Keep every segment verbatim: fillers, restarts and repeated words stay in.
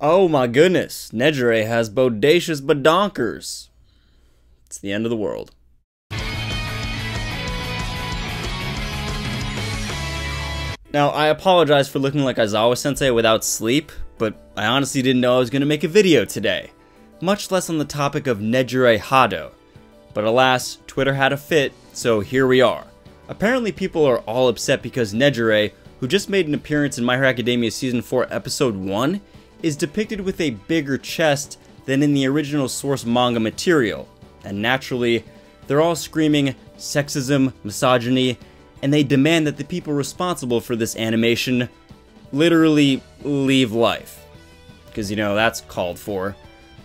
Oh my goodness, Nejire has bodacious badonkers. It's the end of the world. Now, I apologize for looking like Aizawa-sensei without sleep, but I honestly didn't know I was going to make a video today, much less on the topic of Nejire Hado. But alas, Twitter had a fit, so here we are. Apparently people are all upset because Nejire, who just made an appearance in My Hero Academia Season four Episode one, is depicted with a bigger chest than in the original source manga material, and naturally, they're all screaming sexism, misogyny, and they demand that the people responsible for this animation literally leave life. Because, you know, that's called for.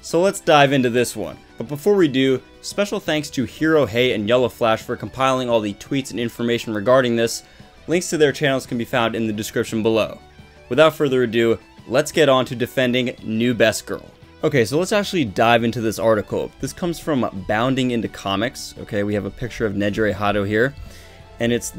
So let's dive into this one. But before we do, special thanks to Hero Hei and Yellow Flash for compiling all the tweets and information regarding this. Links to their channels can be found in the description below. Without further ado, let's get on to defending New Best Girl. Okay, so let's actually dive into this article. This comes from Bounding Into Comics. Okay, we have a picture of Nejire Hado here. And it's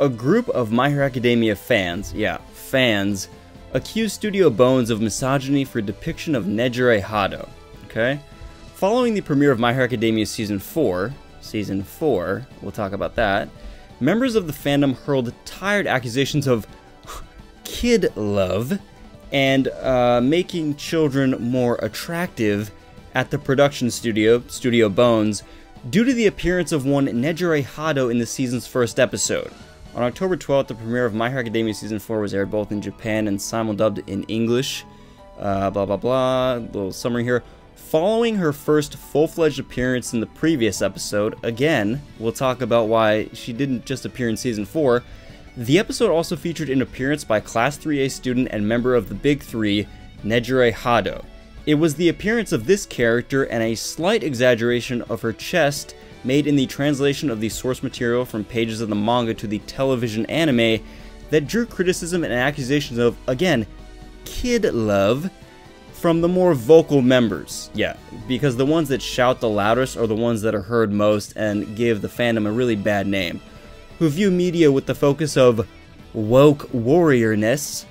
a group of My Hero Academia fans, yeah, fans, accused Studio Bones of misogyny for depiction of Nejire Hado, okay? Following the premiere of My Hero Academia Season four, Season four, we'll talk about that, members of the fandom hurled tired accusations of kid love and uh, making children more attractive at the production studio, Studio Bones, due to the appearance of one Nejire Hado in the season's first episode. On October twelfth, the premiere of My Hero Academia Season four was aired both in Japan and simuldubbed in English. Uh, blah blah blah, little summary here. Following her first full-fledged appearance in the previous episode, again, we'll talk about why she didn't just appear in Season four, the episode also featured an appearance by Class three A student and member of the Big Three, Nejire Hado. It was the appearance of this character and a slight exaggeration of her chest made in the translation of the source material from pages of the manga to the television anime that drew criticism and accusations of, again, kid love from the more vocal members. Yeah, because the ones that shout the loudest are the ones that are heard most and give the fandom a really bad name, who view media with the focus of woke warriorness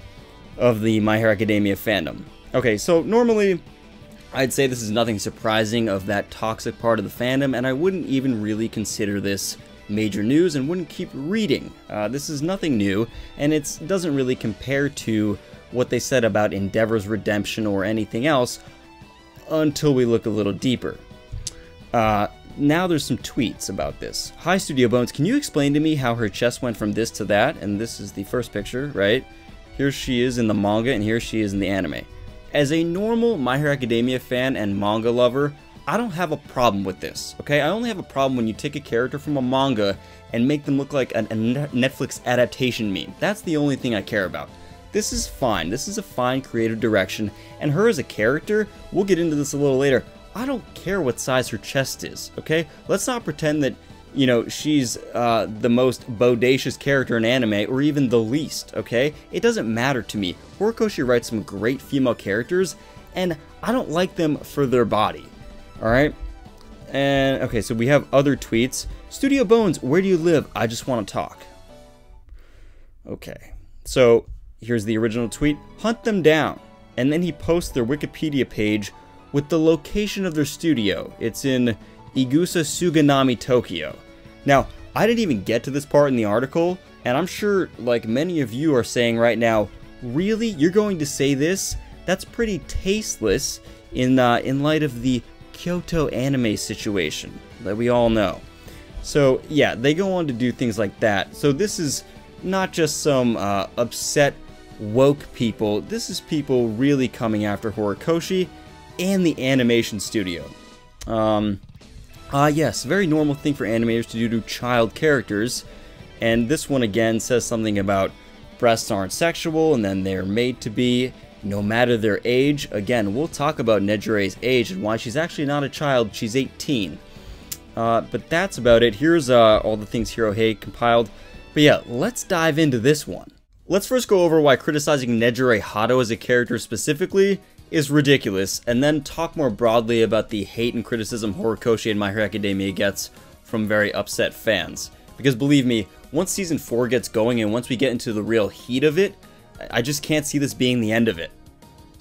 of the My Hero Academia fandom. Okay, so normally, I'd say this is nothing surprising of that toxic part of the fandom, and I wouldn't even really consider this major news and wouldn't keep reading. Uh, this is nothing new, and it doesn't really compare to what they said about Endeavor's redemption or anything else until we look a little deeper. Uh, now there's some tweets about this. Hi Studio Bones, can you explain to me how her chest went from this to that? And this is the first picture, right? Here she is in the manga, and here she is in the anime. As a normal My Hero Academia fan and manga lover, I don't have a problem with this, okay? I only have a problem when you take a character from a manga and make them look like a Netflix adaptation meme. That's the only thing I care about. This is fine. This is a fine creative direction, and her as a character, we'll get into this a little later, I don't care what size her chest is, okay? Let's not pretend that, you know, she's uh, the most bodacious character in anime, or even the least, okay? It doesn't matter to me. Horikoshi writes some great female characters, and I don't like them for their body, alright? And, okay, so we have other tweets. Studio Bones, where do you live? I just want to talk. Okay, so here's the original tweet. Hunt them down. And then he posts their Wikipedia page with the location of their studio. It's in Igusa Suganami, Tokyo. Now, I didn't even get to this part in the article, and I'm sure, like many of you are saying right now, really? You're going to say this? That's pretty tasteless in, uh, in light of the Kyoto anime situation that we all know. So, yeah, they go on to do things like that. So this is not just some uh, upset woke people. This is people really coming after Horikoshi and the animation studio. Um... Ah uh, yes, very normal thing for animators to do to child characters, and this one again says something about breasts aren't sexual and then they're made to be, no matter their age. Again, we'll talk about Nejire's age and why she's actually not a child, she's eighteen. Uh, but that's about it. Here's uh, all the things Hero Hei compiled, but yeah, let's dive into this one. Let's first go over why criticizing Nejire Hado as a character specifically is ridiculous, and then talk more broadly about the hate and criticism Horikoshi and My Hero Academia gets from very upset fans. Because believe me, once Season four gets going and once we get into the real heat of it, I just can't see this being the end of it.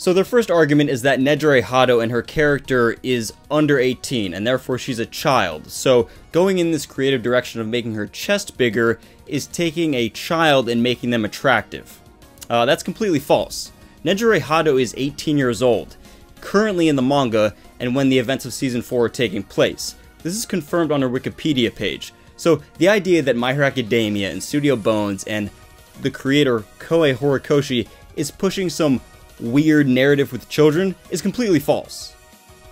So their first argument is that Nejire Hado and her character is under eighteen, and therefore she's a child. So going in this creative direction of making her chest bigger is taking a child and making them attractive. Uh, that's completely false. Nejire Hado is eighteen years old, currently in the manga, and when the events of Season four are taking place. This is confirmed on her Wikipedia page. So the idea that My Hero Academia and Studio Bones and the creator Kohei Horikoshi is pushing some weird narrative with children is completely false.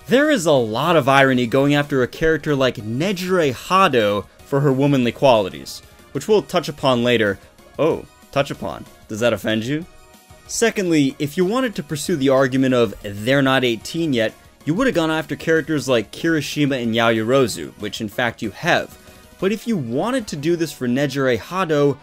There is a lot of irony going after a character like Nejire Hado for her womanly qualities, which we'll touch upon later. Oh, touch upon. Does that offend you? Secondly, if you wanted to pursue the argument of they're not eighteen yet, you would have gone after characters like Kirishima and Yaoyorozu, which in fact you have. But if you wanted to do this for Nejire Hado,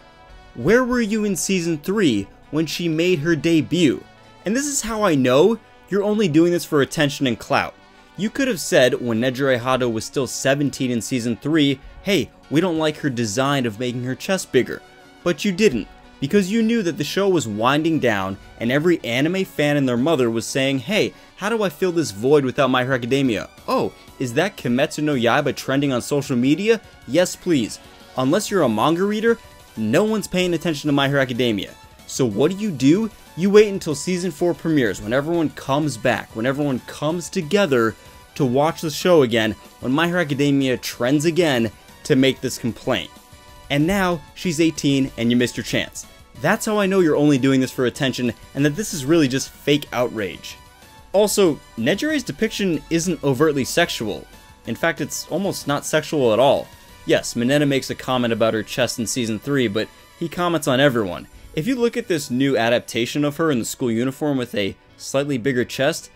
where were you in Season three when she made her debut? And this is how I know you're only doing this for attention and clout. You could have said when Nejire Hado was still seventeen in Season three, hey, we don't like her design of making her chest bigger. But you didn't, because you knew that the show was winding down and every anime fan and their mother was saying, hey, how do I fill this void without My Hero Academia? Oh, is that Kimetsu no Yaiba trending on social media? Yes, please. Unless you're a manga reader, no one's paying attention to My Hero Academia. So what do you do? You wait until Season four premieres, when everyone comes back, when everyone comes together to watch the show again, when My Hero Academia trends again, to make this complaint. And now, she's eighteen and you missed your chance. That's how I know you're only doing this for attention, and that this is really just fake outrage. Also, Nejire's depiction isn't overtly sexual. In fact, it's almost not sexual at all. Yes, Mineta makes a comment about her chest in Season three, but he comments on everyone. If you look at this new adaptation of her in the school uniform with a slightly bigger chest,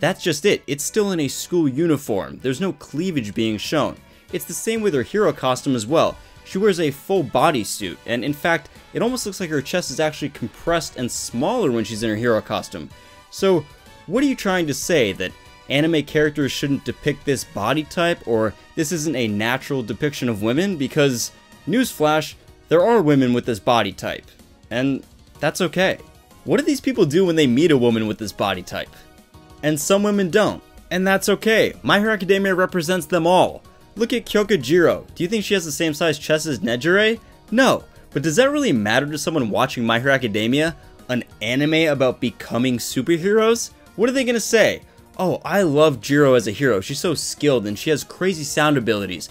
that's just it. It's still in a school uniform. There's no cleavage being shown. It's the same with her hero costume as well. She wears a full bodysuit, and in fact, it almost looks like her chest is actually compressed and smaller when she's in her hero costume. So, what are you trying to say? That anime characters shouldn't depict this body type, or this isn't a natural depiction of women? Because, newsflash, there are women with this body type. And that's okay. What do these people do when they meet a woman with this body type? And some women don't. And that's okay. My Hero Academia represents them all. Look at Kyoka Jiro. Do you think she has the same size chest as Nejire? No. But does that really matter to someone watching My Hero Academia? An anime about becoming superheroes? What are they gonna say? Oh, I love Jiro as a hero. She's so skilled and she has crazy sound abilities.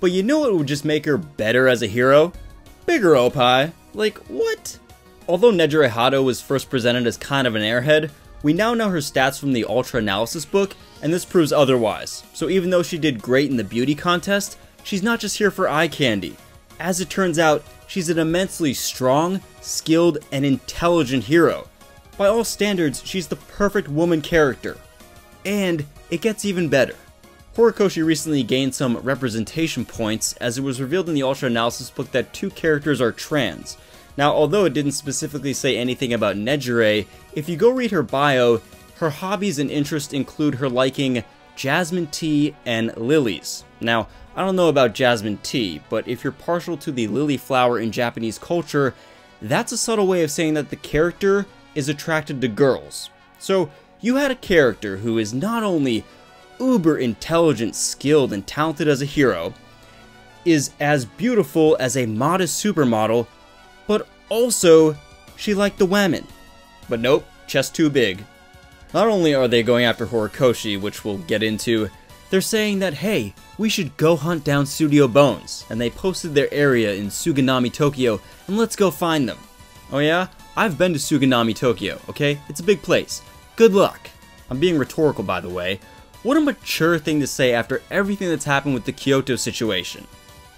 But you know what would just make her better as a hero? Bigger opie. Like, what? Although Nejire Hado was first presented as kind of an airhead, we now know her stats from the Ultra Analysis book, and this proves otherwise. So even though she did great in the beauty contest, she's not just here for eye candy. As it turns out, she's an immensely strong, skilled, and intelligent hero. By all standards, she's the perfect woman character. And it gets even better. Horikoshi recently gained some representation points, as it was revealed in the Ultra Analysis book that two characters are trans. Now, although it didn't specifically say anything about Nejire, if you go read her bio, her hobbies and interests include her liking jasmine tea and lilies. Now, I don't know about jasmine tea, but if you're partial to the lily flower in Japanese culture, that's a subtle way of saying that the character is attracted to girls. So, you had a character who is not only uber intelligent, skilled, and talented as a hero, is as beautiful as a modest supermodel, but also she liked the women. But nope, chest too big. Not only are they going after Horikoshi, which we'll get into, they're saying that, hey, we should go hunt down Studio Bones, and they posted their area in Suginami, Tokyo, and let's go find them. Oh yeah? I've been to Suginami, Tokyo, okay? It's a big place. Good luck. I'm being rhetorical, by the way. What a mature thing to say after everything that's happened with the Kyoto situation.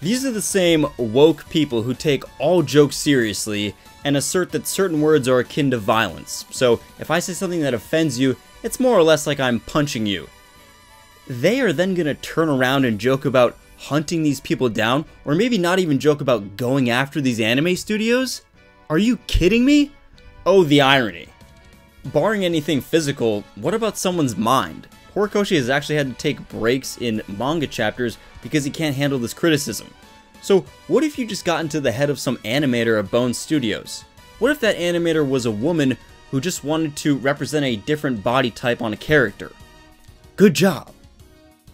These are the same woke people who take all jokes seriously and assert that certain words are akin to violence. So if I say something that offends you, it's more or less like I'm punching you. They are then going to turn around and joke about hunting these people down, or maybe not even joke about going after these anime studios? Are you kidding me? Oh, the irony. Barring anything physical, what about someone's mind? Horikoshi has actually had to take breaks in manga chapters because he can't handle this criticism. So what if you just got into the head of some animator of Bones Studios? What if that animator was a woman who just wanted to represent a different body type on a character. Good job!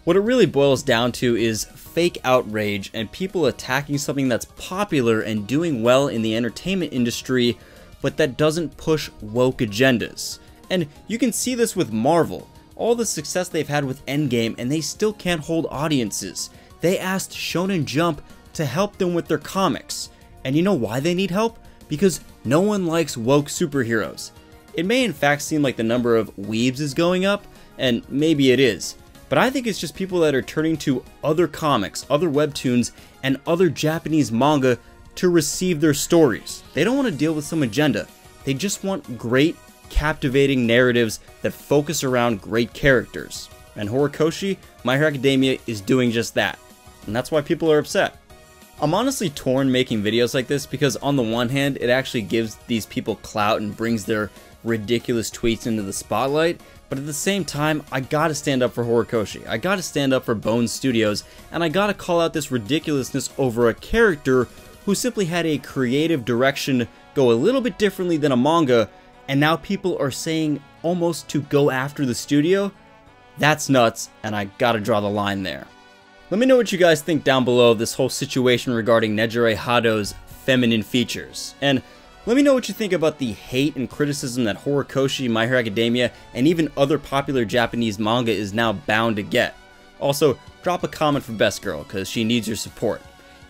What it really boils down to is fake outrage and people attacking something that's popular and doing well in the entertainment industry, but that doesn't push woke agendas. And you can see this with Marvel, all the success they've had with Endgame, and they still can't hold audiences. They asked Shonen Jump to help them with their comics. And you know why they need help? Because no one likes woke superheroes. It may in fact seem like the number of weebs is going up, and maybe it is, but I think it's just people that are turning to other comics, other webtoons, and other Japanese manga to receive their stories. They don't want to deal with some agenda. They just want great, captivating narratives that focus around great characters. And Horikoshi, My Hero Academia is doing just that. And that's why people are upset. I'm honestly torn making videos like this because on the one hand, it actually gives these people clout and brings their ridiculous tweets into the spotlight, but at the same time, I gotta stand up for Horikoshi, I gotta stand up for Bones Studios, and I gotta call out this ridiculousness over a character who simply had a creative direction go a little bit differently than a manga, and now people are saying almost to go after the studio? That's nuts, and I gotta draw the line there. Let me know what you guys think down below of this whole situation regarding Nejire Hado's feminine features, and let me know what you think about the hate and criticism that Horikoshi, My Hero Academia, and even other popular Japanese manga is now bound to get. Also, drop a comment for Best Girl, because she needs your support.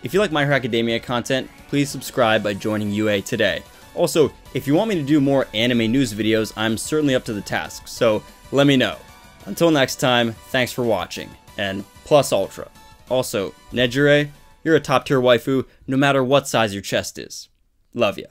If you like My Hero Academia content, please subscribe by joining U A today. Also, if you want me to do more anime news videos, I'm certainly up to the task, so let me know. Until next time, thanks for watching, and plus ultra. Also, Nejire, you're a top tier waifu, no matter what size your chest is. Love ya.